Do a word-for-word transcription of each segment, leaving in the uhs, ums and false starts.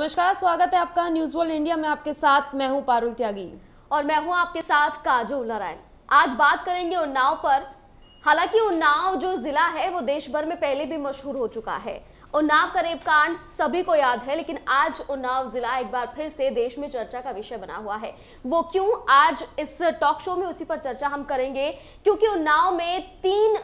नमस्कार, स्वागत है आपका न्यूज वर्ल्ड इंडिया में। आपके साथ मैं हूं पारुल त्यागी और मैं हूं आपके साथ काजोल नारायण। आज बात करेंगे उन्नाव पर। हालांकि उन्नाव जो जिला है वो देश भर में पहले भी मशहूर हो चुका है। उन्नाव का रेप कांड सभी को याद है, लेकिन आज उन्नाव जिला एक बार फिर से देश में चर्चा का विषय बना हुआ है। वो क्यों? आज इस टॉक शो में उसी पर चर्चा हम करेंगे, क्योंकि उन्नाव में तीन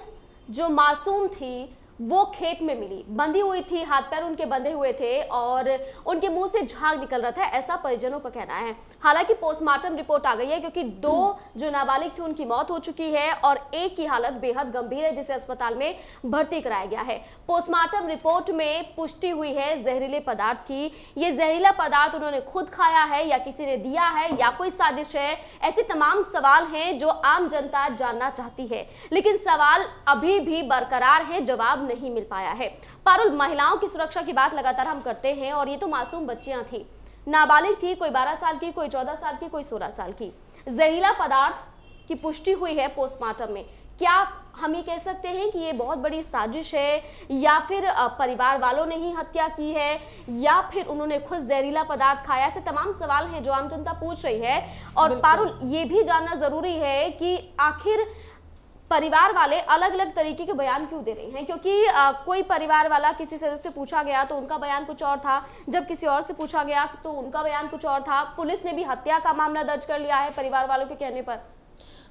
जो मासूम थी वो खेत में मिली, बंधी हुई थी, हाथ पैर उनके बंधे हुए थे और उनके मुंह से झाग निकल रहा था, ऐसा परिजनों का कहना है। हालांकि पोस्टमार्टम रिपोर्ट आ गई है, क्योंकि दो जो नाबालिग थे उनकी मौत हो चुकी है और एक की हालत बेहद गंभीर है, जिसे अस्पताल में भर्ती कराया गया है। पोस्टमार्टम रिपोर्ट में पुष्टि हुई है जहरीले पदार्थ की। ये जहरीला पदार्थ उन्होंने खुद खाया है या किसी ने दिया है या कोई साजिश है, ऐसे तमाम सवाल हैं जो आम जनता जानना चाहती है, लेकिन सवाल अभी भी बरकरार है, जवाब नहीं मिल पाया है। पारुल, महिलाओं की सुरक्षा की बात लगातार हम करते हैं और ये तो मासूम बच्चियां थी, नाबालिग थी, कोई बारह साल की, कोई चौदह साल की, कोई सोलह साल की। जहरीला पदार्थ की पुष्टि हुई है पोस्टमार्टम में। क्या हम ये कह सकते हैं कि ये बहुत बड़ी साजिश है, या फिर परिवार वालों ने ही हत्या की है, या फिर उन्होंने खुद जहरीला पदार्थ खाया? ऐसे तमाम सवाल हैं जो आम जनता पूछ रही है। और पारुल, ये भी जानना जरूरी है कि आखिर परिवार वाले अलग अलग तरीके के बयान क्यों दे रहे हैं, क्योंकि आ, कोई परिवार वाला किसी सदस्य से पूछा गया तो उनका बयान कुछ और था, जब किसी और से पूछा गया तो उनका बयान कुछ और था। पुलिस ने भी हत्या का मामला दर्ज कर लिया है परिवार वालों के कहने पर।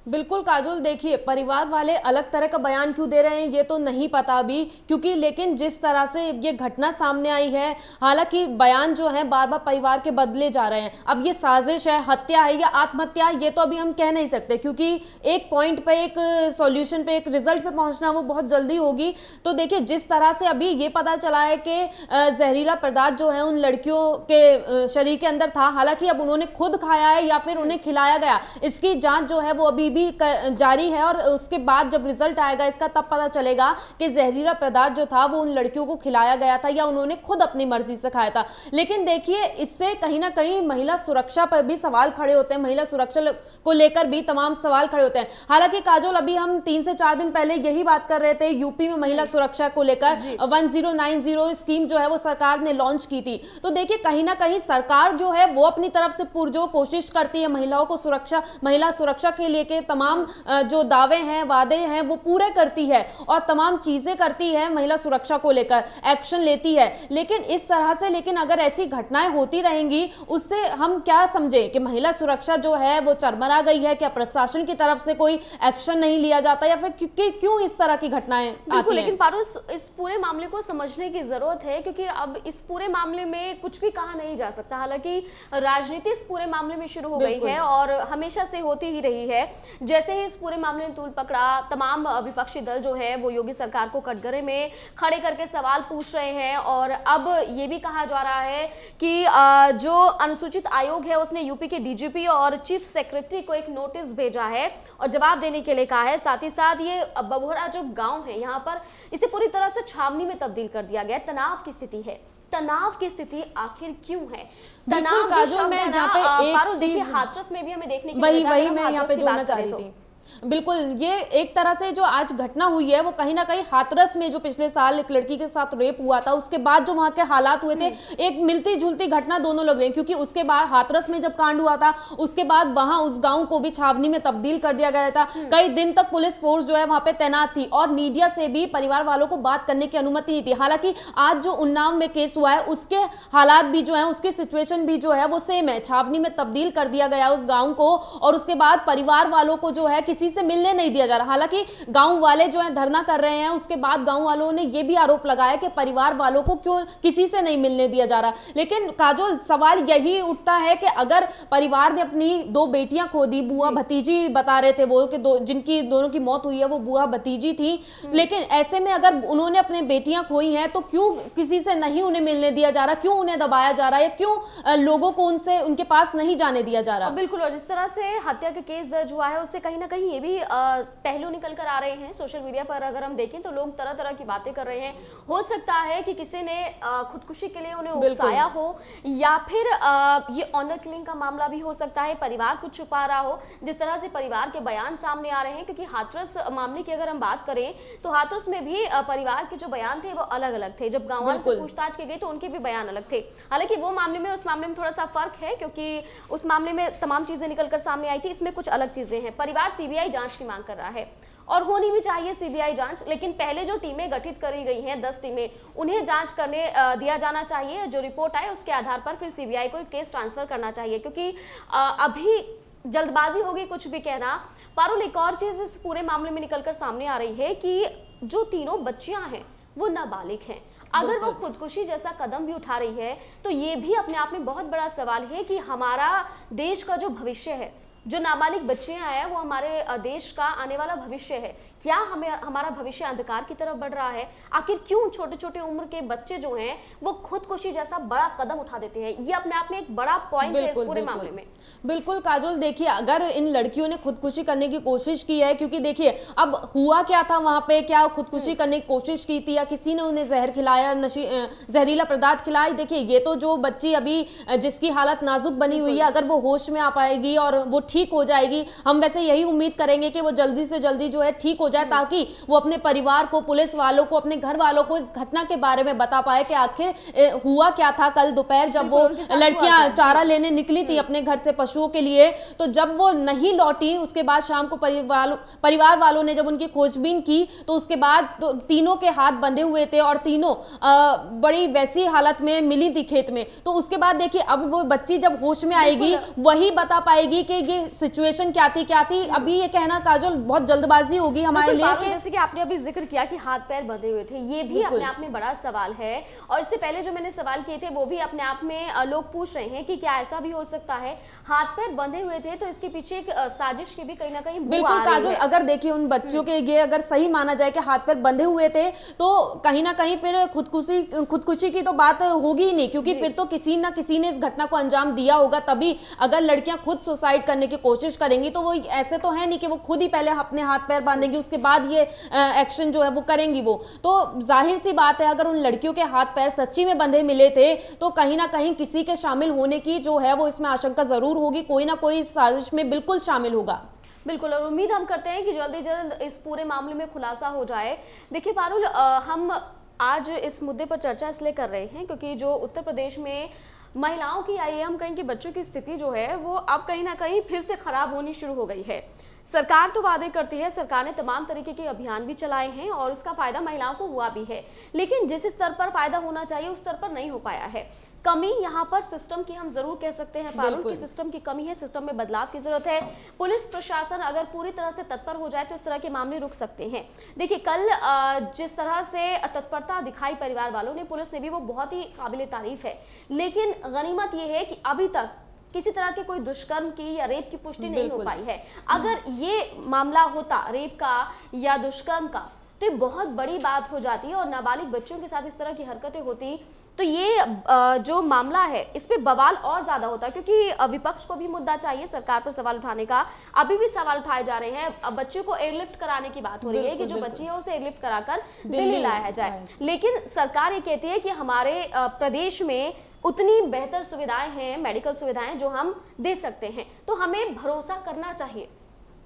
बिल्कुल काजोल, देखिए परिवार वाले अलग तरह का बयान क्यों दे रहे हैं ये तो नहीं पता अभी, क्योंकि लेकिन जिस तरह से ये घटना सामने आई है, हालांकि बयान जो है बार बार परिवार के बदले जा रहे हैं। अब ये साजिश है, हत्या है या आत्महत्या, ये तो अभी हम कह नहीं सकते, क्योंकि एक पॉइंट पे, एक सॉल्यूशन पे, एक रिजल्ट पे पहुंचना वो बहुत जल्दी होगी। तो देखिए जिस तरह से अभी ये पता चला है कि जहरीला पदार्थ जो है उन लड़कियों के शरीर के अंदर था, हालांकि अब उन्होंने खुद खाया है या फिर उन्हें खिलाया गया, इसकी जाँच जो है वो अभी भी जारी है और उसके बाद जब रिजल्ट आएगा इसका, तब पता चलेगा कि जहरीला पदार्थ जो था वो उन लड़कियों को खिलाया गया था या उन्होंने खुद अपनी मर्जी से खाया था। लेकिन देखिए इससे कहीं ना कहीं महिला सुरक्षा पर भी सवाल खड़े होते हैं, महिला सुरक्षा को लेकर भी तमाम सवाल खड़े होते हैं। हालांकि काजोल, अभी हम तीन से चार दिन पहले यही बात कर रहे थे, यूपी में महिला सुरक्षा को लेकर one zero nine zero scheme जो है वो सरकार ने लॉन्च की थी। तो देखिए कहीं ना कहीं सरकार जो है वो अपनी तरफ से पुरजोर कोशिश करती है, महिलाओं को सुरक्षा, महिला सुरक्षा के लेकर तमाम जो दावे हैं, वादे हैं, वो पूरे करती है और तमाम चीजें करती है, महिला सुरक्षा को लेकर एक्शन लेती है। लेकिन इस तरह से, लेकिन अगर ऐसी घटनाएं होती रहेंगी उससे हम क्या समझें कि महिला सुरक्षा जो है वो चरमरा गई है? क्या प्रशासन की तरफ से कोई एक्शन नहीं लिया जाता, या फिर क्योंकि क्यों इस तरह की घटनाएं आती हैं? लेकिन पारो, इस पूरे मामले को समझने की जरूरत है, क्योंकि अब इस पूरे मामले में कुछ भी कहा नहीं जा सकता। हालांकि राजनीति इस पूरे मामले में शुरू हो गई है और हमेशा से होती ही रही है। जैसे ही इस पूरे मामले ने तूल पकड़ा, तमाम विपक्षी दल जो है वो योगी सरकार को कटघरे में खड़े करके सवाल पूछ रहे हैं। और अब ये भी कहा जा रहा है कि जो अनुसूचित आयोग है उसने यूपी के डीजीपी और चीफ सेक्रेटरी को एक नोटिस भेजा है और जवाब देने के लिए कहा है। साथ ही साथ ये बभोरा जो गाँव है, यहाँ पर इसे पूरी तरह से छावनी में तब्दील कर दिया गया। तनाव की स्थिति है, तनाव की स्थिति आखिर क्यों है? तनाव काजोल, मैं यहाँ पे एक चीज हाथरस में भी हमें देखने को वही वही मैं यहाँ पे जोड़ना चाह रही थी। बिल्कुल, ये एक तरह से जो आज घटना हुई है वो कहीं ना कहीं हाथरस में जो पिछले साल एक लड़की के साथ रेप हुआ था, उसके बाद जो वहाँ के हालात हुए थे, एक मिलती जुलती घटना दोनों लग रही है। क्योंकि उसके बाद हाथरस में जब कांड हुआ था, उसके बाद वहाँ उस गांव को भी छावनी में तब्दील कर दिया गया था। कई दिन तक पुलिस फोर्स जो है वहाँ पे तैनात थी और मीडिया से भी परिवार वालों को बात करने की अनुमति नहीं थी। हालांकि आज जो उन्नाव में केस हुआ है उसके हालात भी जो है, उसकी सिचुएशन भी जो है वो सेम है। छावनी में तब्दील कर दिया गया उस गाँव को और उसके बाद परिवार वालों को जो है किसी से मिलने नहीं दिया जा रहा। हालांकि गांव वाले जो है धरना कर रहे हैं, उसके बाद गांव वालों ने यह भी आरोप लगाया कि परिवार वालों को क्यों किसी से नहीं मिलने दिया जा रहा। लेकिन काजोल, सवाल यही उठता है कि अगर परिवार ने अपनी दो बेटियां खो दी, बुआ भतीजी बता रहे थे वो कि दो, जिनकी दोनों की मौत हुई है वो बुआ भतीजी थी, लेकिन ऐसे में अगर उन्होंने अपने बेटियां खोई हैं तो क्यों किसी से नहीं उन्हें मिलने दिया जा रहा, क्यों उन्हें दबाया जा रहा है, क्यों लोगों को उनसे उनके पास नहीं जाने दिया जा रहा? बिल्कुल, और जिस तरह से हत्या का केस दर्ज हुआ है उससे कहीं ना कहीं ये भी पहलू निकल कर आ रहे हैं सोशल मीडिया पर। अगर हम देखें तो लोग तरह तरह की बातें कर रहे हैं, हो सकता है कि किसी ने खुदकुशी के लिए उन्हें उकसाया हो, या फिर ये ऑनर किलिंग का मामला भी हो सकता है, परिवार कुछ छुपा रहा हो, जिस तरह से परिवार के बयान सामने आ रहे हैं। क्योंकि हाथरस मामले की अगर हम बात करें तो हाथरस में भी परिवार के जो बयान थे वो अलग अलग थे। जब गांव से पूछताछ की गई तो उनके भी बयान अलग थे। हालांकि वो मामले में उस मामले में थोड़ा सा फर्क है, क्योंकि उस मामले में तमाम चीजें निकल कर सामने आई थी, इसमें कुछ अलग चीजें हैं। परिवार सीबीआई जांच की मांग कर रहा है और होनी भी चाहिए सीबीआई जांच, लेकिन पहले जो टीमें गठित करी गई हैं दस टीमें, उन्हें जांच करने दिया जाना चाहिए। जो रिपोर्ट आए उसके आधार पर फिर सीबीआई को केस ट्रांसफर करना चाहिए, क्योंकि अभी जल्दबाजी होगी कुछ भी कहना। पारुल, एक और चीज इस पूरे मामले में निकल कर सामने आ रही है कि जो तीनों बच्चियां हैं वो नाबालिग हैं। अगर वो खुदकुशी जैसा कदम भी उठा रही है तो ये भी अपने आप में बहुत बड़ा सवाल है कि हमारा देश का जो भविष्य है, जो नाबालिग बच्चियां हैं वो हमारे देश का आने वाला भविष्य है। क्या हमें हमारा भविष्य अंधकार की तरफ बढ़ रहा है? आखिर क्यों छोटे छोटे उम्र के बच्चे जो हैं वो खुदकुशी जैसा बड़ा कदम उठा देते हैं? ये अपने आप में एक बड़ा पॉइंट है इस पूरे मामले में। बिल्कुल काजोल, देखिए अगर इन लड़कियों ने खुदकुशी करने की कोशिश की है, क्योंकि देखिए अब हुआ क्या था वहां पे, क्या खुदकुशी करने की कोशिश की थी या किसी ने उन्हें जहर खिलाया, नशी जहरीला पदार्थ खिलाया? देखिए ये तो जो बच्ची अभी जिसकी हालत नाजुक बनी हुई है, अगर वो होश में आ पाएगी और वो ठीक हो जाएगी, हम वैसे यही उम्मीद करेंगे कि वो जल्दी से जल्दी जो है ठीक हो जाए, ताकि वो अपने परिवार को, पुलिस वालों को, अपने घर वालों को इस घटना के बारे में बता पाए कि आखिर हुआ क्या था। कल दोपहर जब वो लड़कियां चारा लेने निकली थी अपने घर से पशुओं के लिए, तो जब वो नहीं लौटी, उसके बाद शाम को परिवार परिवार वालों ने जब उनकी खोजबीन की तो उसके बाद तो तीनों के हाथ बंधे हुए थे और तीनों आ, बड़ी वैसी हालत में मिली थी खेत में। तो उसके बाद देखिए अब वो बच्ची जब होश में आएगी वही बता पाएगी कि ये सिचुएशन क्या थी क्या थी। अभी ये कहना काजोल बहुत जल्दबाजी होगी हमारे लिए कि जैसे कि आपने अभी जिक्र किया कि हाथ पैर बंधे हुए थे, ये भी अपने आप में बड़ा सवाल है। और इससे पहले जो मैंने सवाल किए थे वो भी अपने आप में लोग पूछ रहे हैं कि क्या ऐसा भी हो सकता है, हाथ पैर बंधे हुए थे तो इसके पीछे एक साजिश की भी कहीं ना कहीं। बिल्कुल काजोल, अगर देखिए उन बच्चों के ये अगर सही माना जाए कि हाथ पैर बंधे हुए थे तो कहीं ना कहीं फिर खुदकुशी खुदकुशी की तो बात होगी ही नहीं, क्योंकि फिर तो किसी ना किसी ने इस घटना को अंजाम दिया होगा। तभी अगर लड़कियां खुद सुसाइड करने की कोशिश करेंगी तो वो ऐसे तो है नहीं कि वो खुद ही पहले अपने हाथ पैर बांधेंगी उसके बाद ये एक्शन जो है वो करेंगी। वो तो जाहिर सी बात है अगर उन लड़कियों के हाथ पैर सच्ची में बंधे मिले थे तो कहीं ना कहीं किसी के शामिल होने की जो है वो इसमें आशंका जरूर होगी, कोई ना कोई इस साजिश में बिल्कुल शामिल होगा। बिल्कुल, और उम्मीद हम करते हैं कि जल्दी जल्द इस पूरे मामले में खुलासा हो जाए। देखिए पारुल, हम आज इस मुद्दे पर चर्चा इसलिए कर रहे हैं क्योंकि जो उत्तर प्रदेश में महिलाओं की, आइए हम कहेंगे बच्चों की स्थिति जो है वो अब कहीं ना कहीं फिर से खराब होनी शुरू हो गई है। सरकार तो वादे करती है, सरकार ने तमाम तरीके के अभियान भी चलाए हैं और उसका फायदा महिलाओं को हुआ भी है, लेकिन जिस स्तर पर फायदा होना चाहिए उस स्तर पर नहीं हो पाया है। कमी यहाँ पर सिस्टम की हम जरूर कह सकते हैं पारुल कि सिस्टम की कमी है, सिस्टम में बदलाव की जरूरत है। पुलिस प्रशासन अगर पूरी तरह से तत्पर हो जाए तो इस तरह के मामले रुक सकते हैं। देखिए कल जिस तरह से तत्परता दिखाई परिवार वालों ने, पुलिस ने भी, वो बहुत ही काबिले तारीफ है, लेकिन गनीमत ये है कि अभी तक किसी तरह के कोई दुष्कर्म की या रेप की पुष्टि नहीं हो पाई है। अगर ये मामला होता रेप का या दुष्कर्म का तो ये बहुत बड़ी बात हो जाती है और नाबालिग बच्चों के साथ इस तरह की हरकतें होती तो ये जो मामला है इस पे बवाल और ज्यादा होता है, क्योंकि विपक्ष को भी मुद्दा चाहिए सरकार पर सवाल उठाने का। अभी भी सवाल उठाए जा रहे हैं, बच्चों को एयरलिफ्ट कराने की बात हो रही है कि जो बच्ची है उसे एयरलिफ्ट कराकर दिल्ली लाया जाए, लेकिन सरकार ये कहती है कि हमारे प्रदेश में उतनी बेहतर सुविधाएं हैं, मेडिकल सुविधाएं जो हम दे सकते हैं, तो हमें भरोसा करना चाहिए।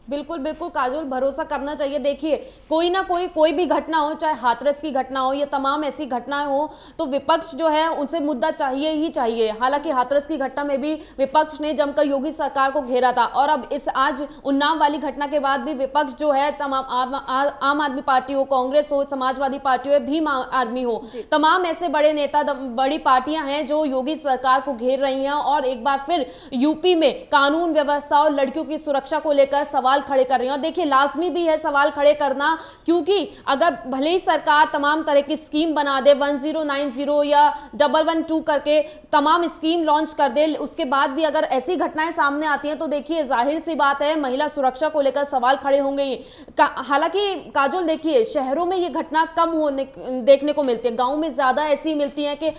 बिल्कुल बिल्कुल काजोल, भरोसा करना चाहिए। देखिए कोई ना कोई कोई भी घटना हो, चाहे हाथरस की घटना हो या तमाम ऐसी घटनाएं हो, तो विपक्ष जो है उनसे मुद्दा चाहिए ही चाहिए। हालांकि हाथरस की घटना में भी विपक्ष ने जमकर योगी सरकार को घेरा था और अब इस आज उन्नाव वाली घटना के बाद भी विपक्ष जो है तमाम आम, आ, आम आदमी पार्टी हो, कांग्रेस हो, समाजवादी पार्टी हो, भीम आर्मी हो, तमाम ऐसे बड़े नेता, बड़ी पार्टियां हैं जो योगी सरकार को घेर रही हैं और एक बार फिर यूपी में कानून व्यवस्था और लड़कियों की सुरक्षा को लेकर सवाल खड़े कर रही हैं। और देखिए लाजमी भी है सवाल खड़े करना, क्योंकि अगर भले ही सरकार तमाम तरह की स्कीम बना दे, वन जीरो नाइन जीरो या डबल वन टू करके तमाम स्कीम लॉन्च कर दे, उसके बाद भी अगर ऐसी घटनाएं सामने आती हैं तो देखिए जाहिर सी बात है महिला सुरक्षा को लेकर सवाल खड़े होंगे। हालांकि काजोल देखिए शहरों में ये घटना कम होने देखने को मिलती है, गाँव में ज्यादा ऐसी मिलती है कि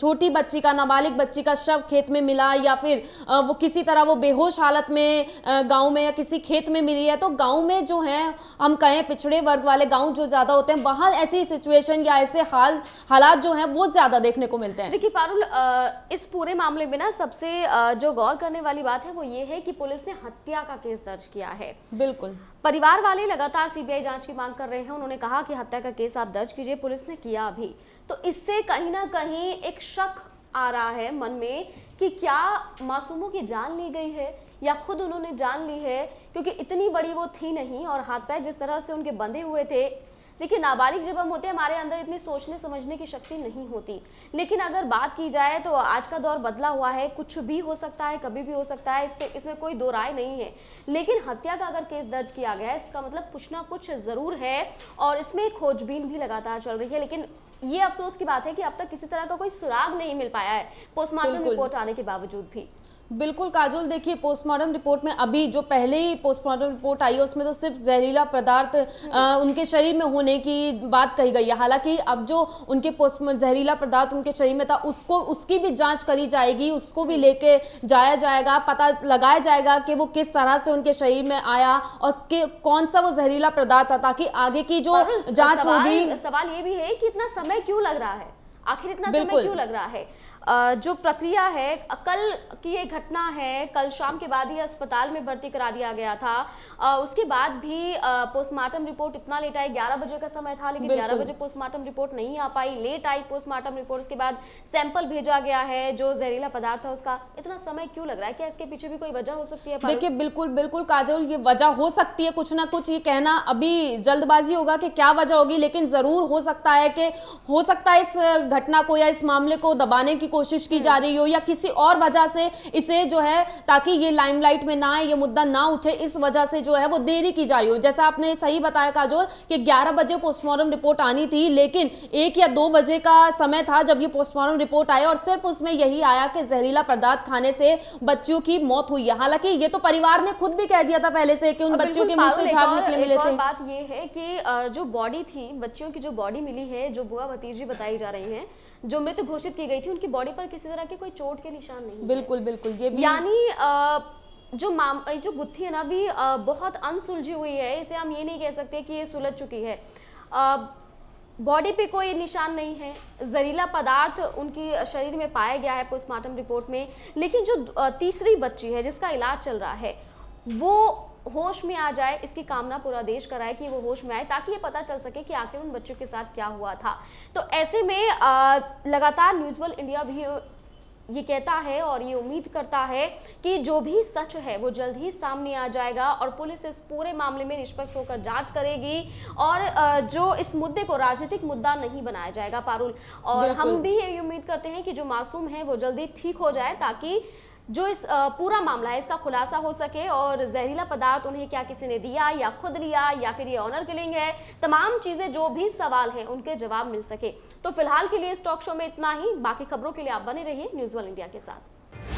छोटी बच्ची का, नाबालिग बच्ची का शव खेत में मिला या फिर वो किसी तरह वो बेहोश हालत में गाँव में या किसी किसी खेत में मिली है, तो गांव में जो हैं हम कहें पिछड़े वर्ग वाले गांव जो ज़्यादा होते हैं वहाँ ऐसी सिचुएशन या ऐसे हाल हालात जो हैं वो ज़्यादा देखने को मिलते हैं। देखिए पारुल, इस पूरे मामले में ना सबसे जो गौर करने वाली बात है वो ये है कि पुलिस ने हत्या का केस दर्ज किया है। बिल्कुल, परिवार वाले लगातार सीबीआई जांच की मांग कर रहे हैं। उन्होंने कहा कि हत्या का केस आप दर्ज कीजिए, पुलिस ने किया भी। तो इससे कहीं ना कहीं एक शक आ रहा है मन में कि क्या मासूमों की जान ली गई है या खुद उन्होंने जान ली है, क्योंकि इतनी बड़ी वो थी नहीं और हाथ पैर जिस तरह से उनके बंधे हुए थे। देखिए नाबालिग जब हम होते हैं हमारे अंदर इतनी सोचने समझने की शक्ति नहीं होती, लेकिन अगर बात की जाए तो आज का दौर बदला हुआ है, कुछ भी हो सकता है, कभी भी हो सकता है, इससे इसमें कोई दो राय नहीं है। लेकिन हत्या का अगर केस दर्ज किया गया है इसका मतलब कुछ ना कुछ ज़रूर है और इसमें खोजबीन भी लगातार चल रही है। लेकिन ये अफसोस की बात है कि अब तक किसी तरह का कोई सुराग नहीं मिल पाया है पोस्टमार्टम रिपोर्ट आने के बावजूद भी। बिल्कुल काजोल, देखिए पोस्टमार्टम रिपोर्ट में अभी जो पहले ही पोस्टमार्टम रिपोर्ट आई है उसमें तो सिर्फ जहरीला पदार्थ उनके शरीर में होने की बात कही गई है। हालांकि अब जो उनके पोस्ट जहरीला पदार्थ उनके शरीर में था उसको उसकी भी जांच करी जाएगी, उसको भी लेके जाया जाएगा, पता लगाया जाएगा कि वो किस तरह से उनके शरीर में आया और के, कौन सा वो जहरीला पदार्थ था, ताकि आगे की जो जाँच होगी। सवाल ये भी है कि इतना समय क्यों लग रहा है, आखिर इतना समय क्यों लग रहा है? जो प्रक्रिया है, कल की ये घटना है, कल शाम के बाद ही अस्पताल में भर्ती करा दिया गया था, उसके बाद भी पोस्टमार्टम रिपोर्ट इतना लेट आई। ग्यारह बजे का समय था लेकिन ग्यारह बजे पोस्टमार्टम रिपोर्ट नहीं आ पाई, लेट आई पोस्टमार्टम रिपोर्ट। उसके बाद सैंपल भेजा गया है जो जहरीला पदार्थ था उसका। इतना समय क्यों लग रहा है, क्या इसके पीछे भी कोई वजह हो सकती है? देखिए बिल्कुल बिल्कुल काजोल, ये वजह हो सकती है कुछ ना कुछ। ये कहना अभी जल्दबाजी होगा कि क्या वजह होगी, लेकिन जरूर हो सकता है कि हो सकता है इस घटना को या इस मामले को दबाने की कोशिश की जा रही हो या किसी और वजह से इसे जो है ताकि ये लाइमलाइट में ना आए, ये मुद्दा ना उठे, इस वजह से जो है वो देरी की जा रही हो। जैसा आपने सही बताया काजोल कि ग्यारह बजे पोस्टमार्टम रिपोर्ट आनी थी लेकिन एक या दो बजे का समय था जब ये पोस्टमार्टम रिपोर्ट आया और सिर्फ उसमें यही आया कि जहरीला पदार्थ खाने से बच्चियों की मौत हुई है। हालांकि ये तो परिवार ने खुद भी कह दिया था पहले से कि उन बच्चियों के मुंह से झाग निकले मिले थे। बात ये है कि जो बॉडी थी, बच्चियों की जो बॉडी मिली है, जो बुआ भतीजी बताई जा रही है, जो मृत तो घोषित की गई थी, उनकी बॉडी पर किसी तरह के कोई चोट के निशान नहीं। बिल्कुल बिल्कुल, ये यानी जो माम जो गुत्थी है ना भी बहुत अनसुलझी हुई है, इसे हम ये नहीं कह सकते कि ये सुलझ चुकी है। बॉडी पे कोई निशान नहीं है, जहरीला पदार्थ उनकी शरीर में पाया गया है पोस्टमार्टम रिपोर्ट में, लेकिन जो तीसरी बच्ची है जिसका इलाज चल रहा है वो होश में आ जाए, इसकी कामना पूरा देश कराए कि वो होश में आए, ताकि ये पता चल सके कि आखिर उन बच्चों के साथ क्या हुआ था। तो ऐसे में आ, लगातार न्यूज़ वर्ल्ड इंडिया भी ये कहता है और ये उम्मीद करता है कि जो भी सच है वो जल्द ही सामने आ जाएगा और पुलिस इस पूरे मामले में निष्पक्ष होकर जांच करेगी और जो इस मुद्दे को राजनीतिक मुद्दा नहीं बनाया जाएगा पारुल। और हम भी ये उम्मीद करते हैं कि जो मासूम है वो जल्दी ठीक हो जाए ताकि जो इस पूरा मामला है इसका खुलासा हो सके और जहरीला पदार्थ उन्हें क्या किसी ने दिया या खुद लिया या फिर ये ऑनर किलिंग है, तमाम चीज़ें जो भी सवाल हैं उनके जवाब मिल सके। तो फिलहाल के लिए इस टॉक शो में इतना ही, बाकी खबरों के लिए आप बने रहिए न्यूज़ वर्ल्ड इंडिया के साथ।